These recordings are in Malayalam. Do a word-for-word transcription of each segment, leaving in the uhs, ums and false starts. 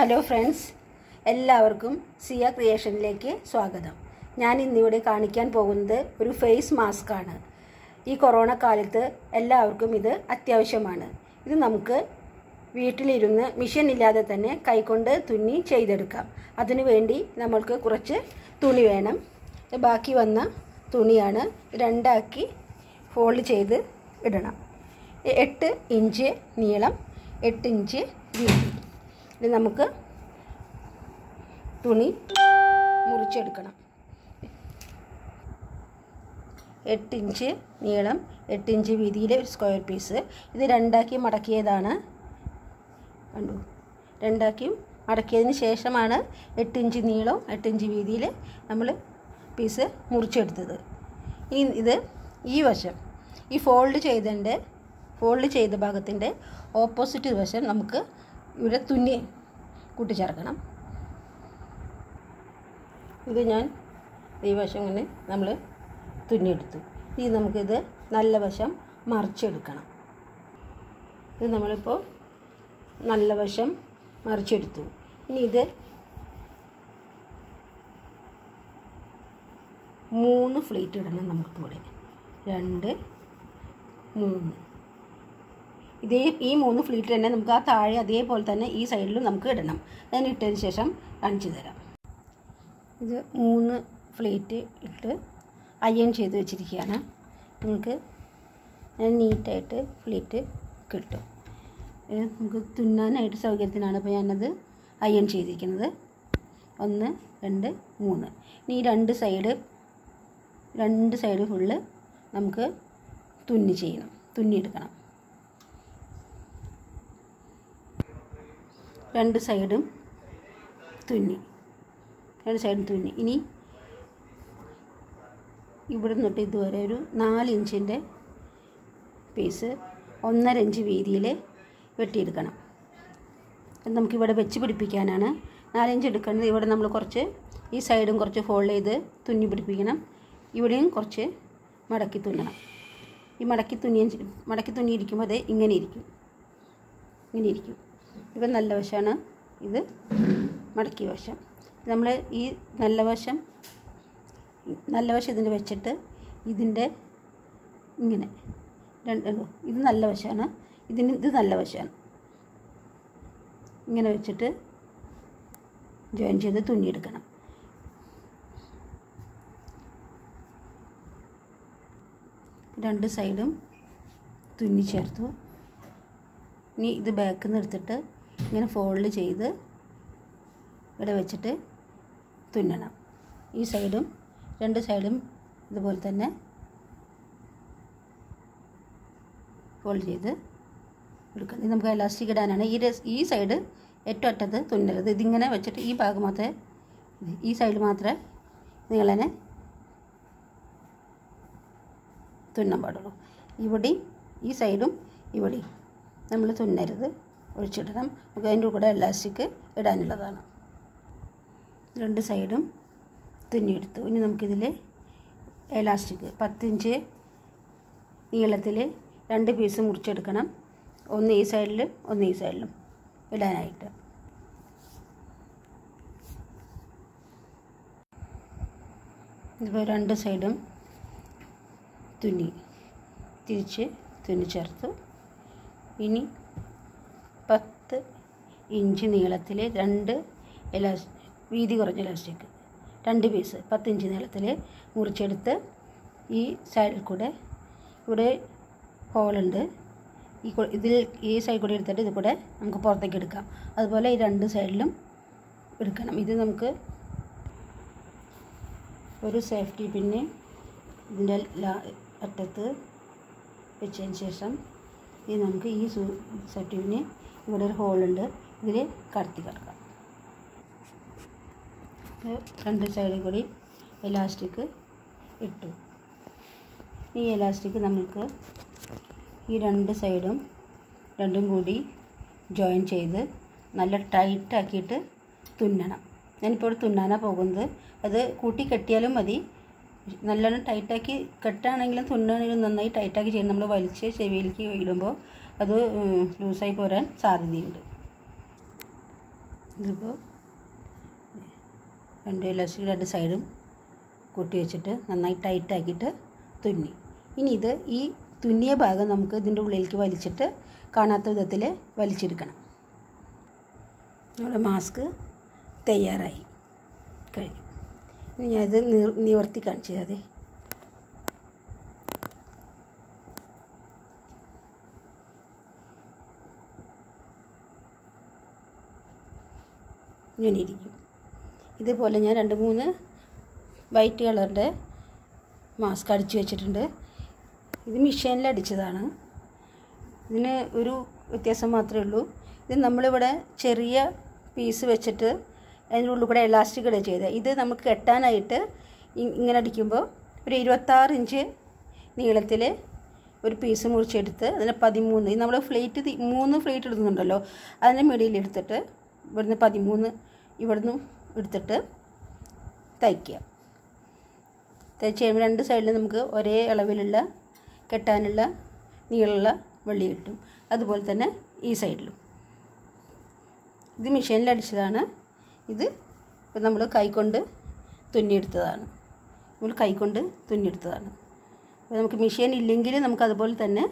ഹലോ ഫ്രണ്ട്സ്, എല്ലാവർക്കും സിയ ക്രിയേഷനിലേക്ക് സ്വാഗതം. ഞാൻ ഇന്നിവിടെ കാണിക്കാൻ പോകുന്നത് ഒരു ഫേസ് മാസ്ക് ആണ്. ഈ കൊറോണ കാലത്ത് എല്ലാവർക്കും ഇത് അത്യാവശ്യമാണ്. ഇത് നമുക്ക് വീട്ടിലിരുന്ന് മെഷീൻ ഇല്ലാതെ തന്നെ കൈകൊണ്ട് തുന്നി ചെയ്തെടുക്കാം. അതിനുവേണ്ടി നമ്മൾക്ക് കുറച്ച് തുണി വേണം. ബാക്കി വന്ന തുണിയാണ് രണ്ടാക്കി ഫോൾഡ് ചെയ്ത് ഇടണം. എട്ട് ഇഞ്ച് നീളം, എട്ട് ഇഞ്ച് വീതി. ഇത് നമുക്ക് തുണി മുറിച്ചെടുക്കണം. എട്ട് ഇഞ്ച് നീളം, എട്ട് ഇഞ്ച് വീതിയിലെ ഒരു സ്ക്വയർ പീസ്. ഇത് രണ്ടാക്കി മടക്കിയതാണ്, കണ്ടു. രണ്ടാക്കി മടക്കിയതിന് ശേഷമാണ് എട്ട് ഇഞ്ച് നീളവും എട്ട് ഇഞ്ച് വീതിയിൽ നമ്മൾ പീസ് മുറിച്ചെടുത്തത്. ഈ ഇത് ഈ വശം, ഈ ഫോൾഡ് ചെയ്തതിൻ്റെ ഫോൾഡ് ചെയ്ത ഭാഗത്തിൻ്റെ ഓപ്പോസിറ്റ് വശം നമുക്ക് ഇവിടെ തുന്നി കൂട്ടിച്ചേർക്കണം. ഇത് ഞാൻ ഈ വശം ഇങ്ങനെ നമ്മൾ തുന്നിയെടുത്തു. ഇത് നമുക്കിത് നല്ല വശം മറിച്ചെടുക്കണം. ഇത് നമ്മളിപ്പോൾ നല്ല വശം മറിച്ചെടുത്തു. ഇനി ഇത് മൂന്ന് ഫ്ലീറ്റ് ഇടണം. നമുക്കിവിടെ രണ്ട് മൂന്ന്, ഇതേ ഈ മൂന്ന് ഫ്ലീറ്റ് തന്നെ നമുക്ക് ആ താഴെ അതേപോലെ തന്നെ ഈ സൈഡിലും നമുക്ക് ഇടണം. ഞാൻ ഇട്ടതിന് ശേഷം കാണിച്ചു തരാം. ഇത് മൂന്ന് ഫ്ലീറ്റ് ഇട്ട് അയൺ ചെയ്ത് വെച്ചിരിക്കുകയാണ്. നമുക്ക് നീറ്റായിട്ട് ഫ്ലീറ്റ് കിട്ടും. നമുക്ക് തുന്നാനായിട്ട് സൗകര്യത്തിനാണ് ഇപ്പോൾ ഞാനത് അയൺ ചെയ്തിരിക്കുന്നത്. ഒന്ന് രണ്ട് മൂന്ന്. ഇനി ഈ രണ്ട് സൈഡ് രണ്ട് സൈഡ് ഫുള്ള് നമുക്ക് തുന്നി ചെയ്യണം, തുന്നിയെടുക്കണം. രണ്ട് സൈഡും തുന്നി, രണ്ട് സൈഡും തുന്നി. ഇനി ഇവിടെ നിന്നിട്ട് ഇതുവരെ ഒരു നാല് ഇഞ്ചിൻ്റെ പീസ് ഒന്നര ഇഞ്ച് വീതിയിൽ വെട്ടിയെടുക്കണം. അത് നമുക്കിവിടെ വെച്ച് പിടിപ്പിക്കാനാണ്. നാലിഞ്ച് എടുക്കേണ്ടത്. ഇവിടെ നമ്മൾ കുറച്ച് ഈ സൈഡും കുറച്ച് ഫോൾഡ് ചെയ്ത് തുന്നി പിടിപ്പിക്കണം. ഇവിടെയും കുറച്ച് മടക്കി തുന്നണം. ഈ മടക്കി തുന്നി മടക്കി തുന്നിയിരിക്കുമ്പോൾ അത് ഇങ്ങനെ ഇരിക്കും, ഇങ്ങനെ ഇരിക്കും. ഇപ്പം നല്ല വശമാണ് ഇത്, മടക്കി വശം. നമ്മൾ ഈ നല്ല വശം നല്ല വശം ഇതിൻ്റെ വെച്ചിട്ട് ഇതിൻ്റെ ഇങ്ങനെ രണ്ട്, ഇത് നല്ല വശമാണ്, ഇതിന് ഇത് നല്ല വശമാണ്, ഇങ്ങനെ വെച്ചിട്ട് ജോയിൻ ചെയ്ത് തുന്നിയെടുക്കണം. രണ്ട് സൈഡും തുന്നി ചേർത്തു. ഇനി ഇത് ബാക്കിൽ നിന്ന് എടുത്തിട്ട് ഇങ്ങനെ ഫോൾഡ് ചെയ്ത് ഇവിടെ വെച്ചിട്ട് തുന്നണം. ഈ സൈഡും രണ്ട് സൈഡും ഇതുപോലെ തന്നെ ഫോൾഡ് ചെയ്ത് എടുക്കണം. ഇത് നമുക്ക് ഇലാസ്റ്റിക് ഇടാനാണ്. ഈ ഈ സൈഡ് ഏറ്റവും അറ്റത്ത് തുന്നരുത്. ഇതിങ്ങനെ വെച്ചിട്ട് ഈ ഭാഗം മാത്രമേ, ഈ സൈഡ് മാത്രമേ നിങ്ങൾ തന്നെ തുന്നാൻ പാടുള്ളൂ. ഇവിടെ ഈ സൈഡും ഇവിടെ നമ്മൾ തുന്നരുത്, ഒഴിച്ചിടണം. നമുക്ക് അതിൻ്റെ കൂടെ ഇലാസ്റ്റിക് ഇടാനുള്ളതാണ്. രണ്ട് സൈഡും തുന്നിയെടുത്തു. ഇനി നമുക്കിതിൽ ഇലാസ്റ്റിക് പത്തിഞ്ച് നീളത്തിൽ രണ്ട് പീസ് മുറിച്ചെടുക്കണം. ഒന്ന് ഈ സൈഡിലും ഒന്ന് ഈ സൈഡിലും ഇടാനായിട്ട്. ഇതിപ്പോൾ രണ്ട് സൈഡും തുന്നി തിരിച്ച് തുന്നി ചേർത്തു. ഇനി പത്ത് ഇഞ്ച് നീളത്തിൽ രണ്ട് ഇലാസ്റ്റിക്, വീതി കുറഞ്ഞ ഇലാസ്റ്റിക് രണ്ട് പീസ് പത്ത് ഇഞ്ച് നീളത്തിൽ മുറിച്ചെടുത്ത് ഈ സൈഡിൽ കൂടെ, ഇവിടെ ഹോളുണ്ട്, ഈ ഇതിൽ ഈ സൈഡിൽ കൂടെ എടുത്തിട്ട് ഇത് കൂടെ നമുക്ക് പുറത്തേക്ക് എടുക്കാം. അതുപോലെ ഈ രണ്ട് സൈഡിലും എടുക്കണം. ഇത് നമുക്ക് ഒരു സേഫ്റ്റി പിന്ന് ഇതിൻ്റെ അറ്റത്ത് വെച്ചതിന് ശേഷം ഇത് നമുക്ക് ഈ സെറ്റീവിന് ഇവിടെ ഒരു ഹോളുണ്ട്, ഇതിൽ കടത്തി കിടക്കാം. രണ്ട് സൈഡിൽ കൂടി ഇലാസ്റ്റിക് ഇട്ടു. ഈ ഇലാസ്റ്റിക് നമുക്ക് ഈ രണ്ട് സൈഡും രണ്ടും കൂടി ജോയിൻ ചെയ്ത് നല്ല ടൈറ്റാക്കിയിട്ട് തുന്നണം. ഞാനിപ്പോൾ ഇവിടെ തുന്നാനാണ് പോകുന്നത്. അത് കൂട്ടി കെട്ടിയാലും മതി. നല്ലോണം ടൈറ്റാക്കി കെട്ടാണെങ്കിലും തുന്നാണെങ്കിലും നന്നായി ടൈറ്റാക്കി ചെയ്യണം. നമ്മൾ വലിച്ച് ചെവിയിലേക്ക് ഇടുമ്പോൾ അത് ലൂസായി പോരാൻ സാധ്യതയുണ്ട്. ഇതിപ്പോൾ രണ്ട് ഇലാസ്റ്റിക് രണ്ട് സൈഡും കൊട്ടി വെച്ചിട്ട് നന്നായി ടൈറ്റ് ആക്കിയിട്ട് തുന്നി. ഇനി ഇത് ഈ തുന്നിയ ഭാഗം നമുക്ക് ഇതിൻ്റെ ഉള്ളിലേക്ക് വലിച്ചിട്ട് കാണാത്ത വിധത്തിൽ വലിച്ചെടുക്കണം. നമ്മുടെ മാസ്ക് തയ്യാറായി കഴിഞ്ഞു. ഇനി ഞാനിത് നിവർത്തി കാണിച്ചു തരാം. ഇങ്ങനെ ഇരിക്കും. ഇതുപോലെ ഞാൻ രണ്ട് മൂന്ന് വൈറ്റ് കളറിൻ്റെ മാസ്ക് അടിച്ചു വെച്ചിട്ടുണ്ട്. ഇത് മെഷീനിൽ അടിച്ചതാണ്. ഇതിന് ഒരു വ്യത്യാസം മാത്രമേ ഉള്ളൂ. ഇത് നമ്മളിവിടെ ചെറിയ പീസ് വെച്ചിട്ട് അതിൻ്റെ ഉള്ളിൽ കൂടെ ഇലാസ്റ്റിക് ഇടുക ചെയ്തത്. ഇത് നമുക്ക് കെട്ടാനായിട്ട് ഇങ്ങനെ അടിക്കുമ്പോൾ ഒരു ഇരുപത്താറ് ഇഞ്ച് നീളത്തിൽ ഒരു പീസ് മുറിച്ചെടുത്ത് അതിന് പതിമൂന്ന് നമ്മൾ ഫ്ലേറ്റ് മൂന്ന് ഫ്ലേറ്റ് ഇടുന്നുണ്ടല്ലോ അതിൻ്റെ മിഡിയിൽ എടുത്തിട്ട് ഇവിടുന്ന് പതിമൂന്ന് ഇവിടുന്ന് എടുത്തിട്ട് തയ്ക്കുക. തയ്ച്ച് കഴിയുമ്പോൾ രണ്ട് സൈഡിലും നമുക്ക് ഒരേ അളവിലുള്ള കെട്ടാനുള്ള നീളമുള്ള വള്ളി കിട്ടും. അതുപോലെ തന്നെ ഈ സൈഡിലും. ഇത് മെഷീനിൽ അടിച്ചതാണ്. ഇത് ഇപ്പം നമ്മൾ കൈകൊണ്ട് തുന്നിയെടുത്തതാണ്. നമ്മൾ കൈകൊണ്ട് തുന്നിയെടുത്തതാണ്. അപ്പോൾ നമുക്ക് മെഷീൻ ഇല്ലെങ്കിൽ നമുക്കതുപോലെ തന്നെ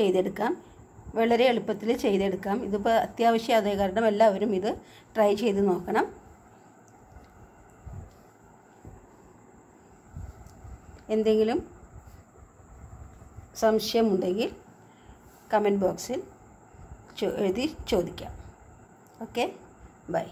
ചെയ്തെടുക്കാം. വളരെ എളുപ്പത്തിൽ ചെയ്തെടുക്കാം. ഇതിപ്പോൾ അത്യാവശ്യം അതേ കാരണം എല്ലാവരും ഇത് ട്രൈ ചെയ്ത് നോക്കണം. എന്തെങ്കിലും സംശയമുണ്ടെങ്കിൽ കമൻറ്റ് ബോക്സിൽ എഴുതി ചോദിക്കാം. Okay, by.